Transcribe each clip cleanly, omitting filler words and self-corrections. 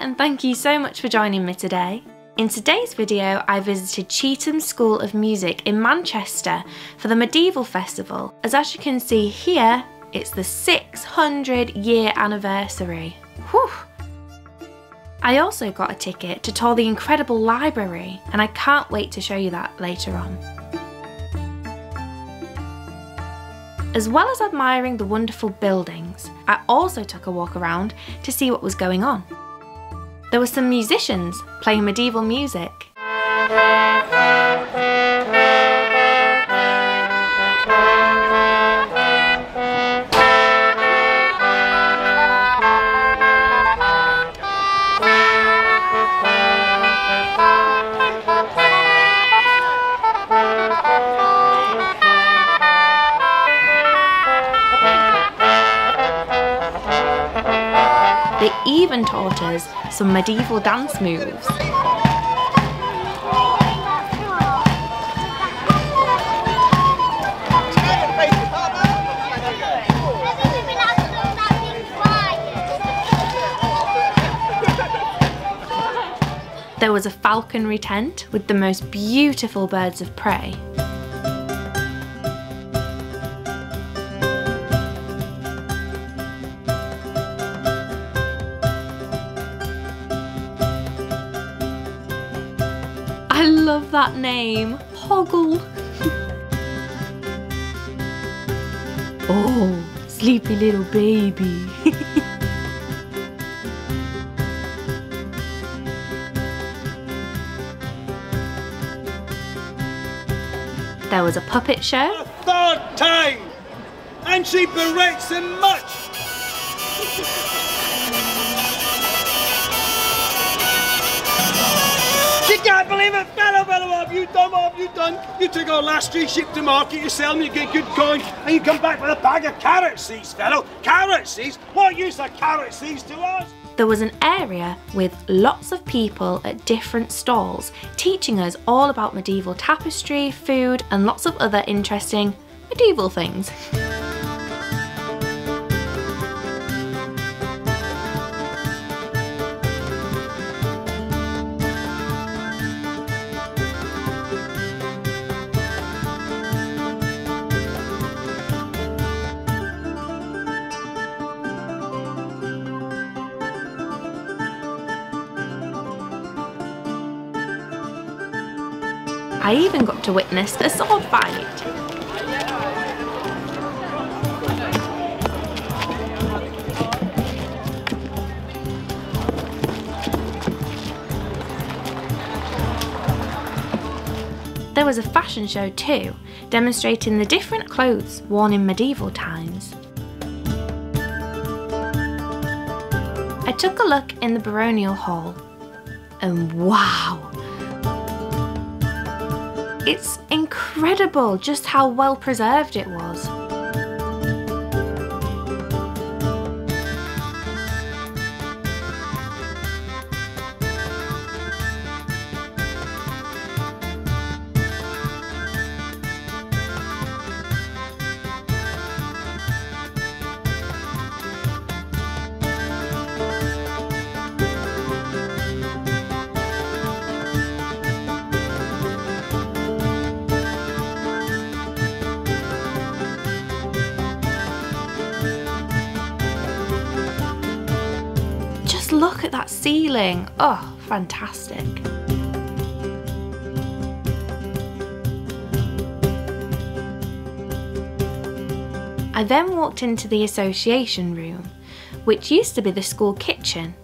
and thank you so much for joining me today. In today's video, I visited Chetham's School of Music in Manchester for the Medieval Festival. As you can see here, it's the 600-year anniversary. Whew! I also got a ticket to tour the incredible library, and I can't wait to show you that later on. As well as admiring the wonderful buildings, I also took a walk around to see what was going on. There were some musicians playing medieval music. They even taught us some medieval dance moves. There was a falconry tent with the most beautiful birds of prey. I love that name, Hoggle. Oh, sleepy little baby. There was a puppet show. A third time, and she berates him much. I believe it, fella, what have you done, what have you done? You took our last three sheep to market, you sell them, you get good coin, and you come back with a bag of carrot seeds, fellow. Carrot seeds? What use are carrot seeds to us? There was an area with lots of people at different stalls, teaching us all about medieval tapestry, food, and lots of other interesting medieval things. I even got to witness a sword fight. There was a fashion show too, demonstrating the different clothes worn in medieval times. I took a look in the baronial hall, and wow! It's incredible just how well preserved it was. Look at that ceiling, oh, fantastic. I then walked into the association room, which used to be the school kitchen,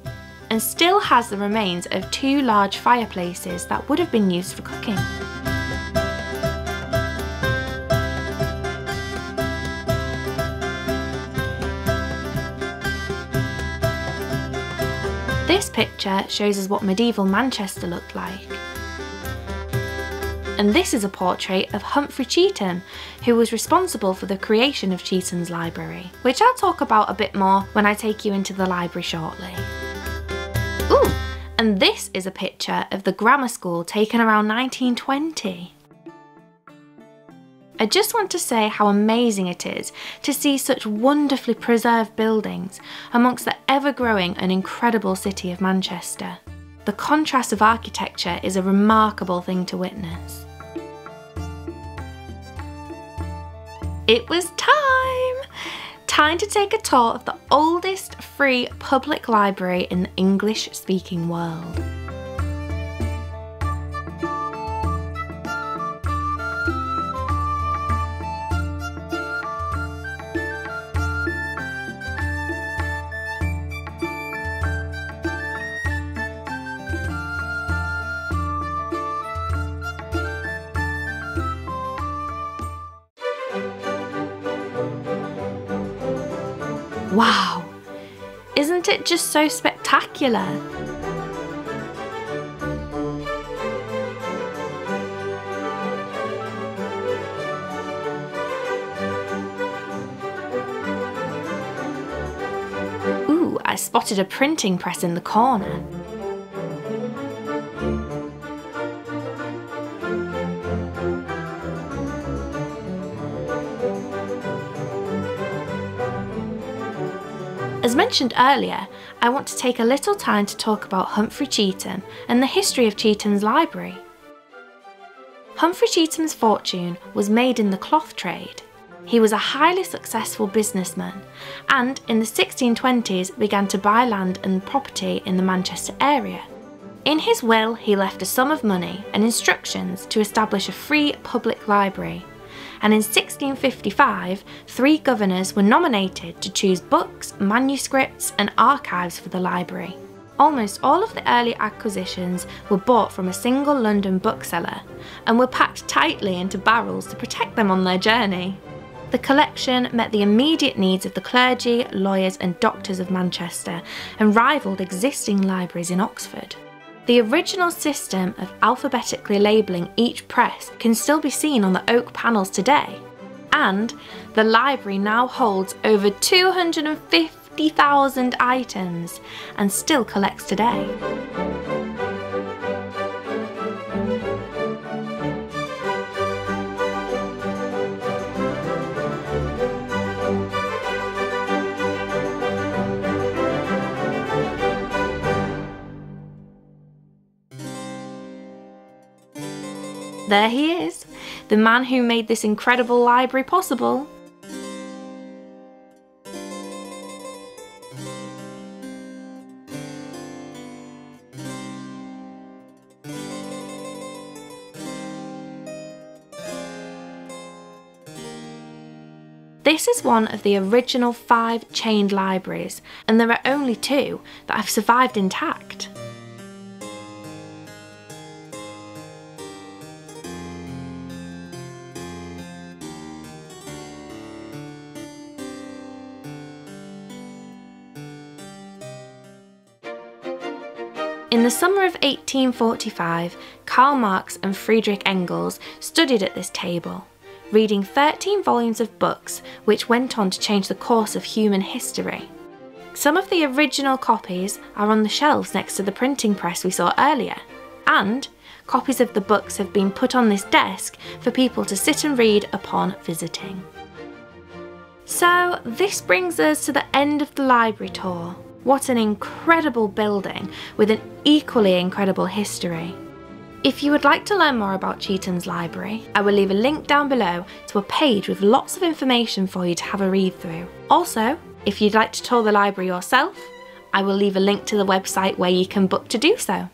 and still has the remains of two large fireplaces that would have been used for cooking. This picture shows us what medieval Manchester looked like. And this is a portrait of Humphrey Chetham, who was responsible for the creation of Chetham's Library, which I'll talk about a bit more when I take you into the library shortly. Ooh, and this is a picture of the grammar school taken around 1920. I just want to say how amazing it is to see such wonderfully preserved buildings amongst the ever-growing and incredible city of Manchester. The contrast of architecture is a remarkable thing to witness. It was time! Time to take a tour of the oldest free public library in the English-speaking world. Wow! Isn't it just so spectacular? Ooh, I spotted a printing press in the corner. As mentioned earlier, I want to take a little time to talk about Humphrey Chetham and the history of Chetham's library. Humphrey Chetham's fortune was made in the cloth trade. He was a highly successful businessman and in the 1620s began to buy land and property in the Manchester area. In his will, he left a sum of money and instructions to establish a free public library. And in 1655, 3 governors were nominated to choose books, manuscripts and archives for the library. Almost all of the early acquisitions were bought from a single London bookseller and were packed tightly into barrels to protect them on their journey. The collection met the immediate needs of the clergy, lawyers and doctors of Manchester and rivalled existing libraries in Oxford. The original system of alphabetically labelling each press can still be seen on the oak panels today, and the library now holds over 250,000 items and still collects today. There he is, the man who made this incredible library possible. This is one of the original 5 chained libraries, and there are only 2 that have survived intact. In the summer of 1845, Karl Marx and Friedrich Engels studied at this table, reading 13 volumes of books which went on to change the course of human history. Some of the original copies are on the shelves next to the printing press we saw earlier, and copies of the books have been put on this desk for people to sit and read upon visiting. So this brings us to the end of the library tour. What an incredible building with an equally incredible history. If you would like to learn more about Chetham's library, I will leave a link down below to a page with lots of information for you to have a read through. Also, if you'd like to tour the library yourself, I will leave a link to the website where you can book to do so.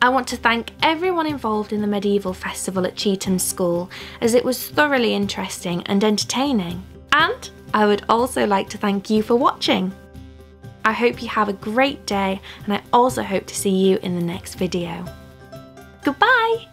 I want to thank everyone involved in the Medieval Festival at Chetham's School, as it was thoroughly interesting and entertaining. And I would also like to thank you for watching. I hope you have a great day, and I also hope to see you in the next video. Goodbye!